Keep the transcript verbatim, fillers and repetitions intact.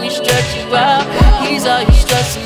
me stretch you out. He's all you stressing.